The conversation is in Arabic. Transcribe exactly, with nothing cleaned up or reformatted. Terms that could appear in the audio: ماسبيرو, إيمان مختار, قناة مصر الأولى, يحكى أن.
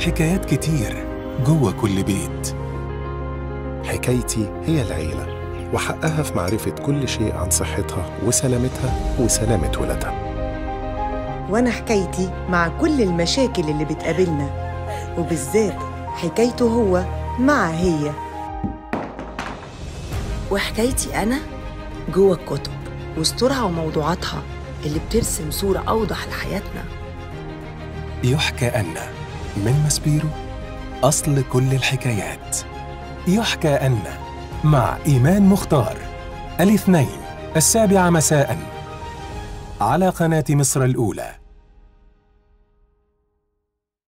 حكايات كتير جوه كل بيت. حكايتي هي العيلة وحقها في معرفة كل شيء عن صحتها وسلامتها وسلامة ولادها. وأنا حكايتي مع كل المشاكل اللي بتقابلنا، وبالذات حكايته هو مع هي. وحكايتي أنا جوه الكتب وسطورها وموضوعاتها اللي بترسم صورة أوضح لحياتنا. يحكى أن من ماسبيرو، أصل كل الحكايات. يحكى أن مع إيمان مختار، الاثنين السابعة مساء على قناة مصر الأولى.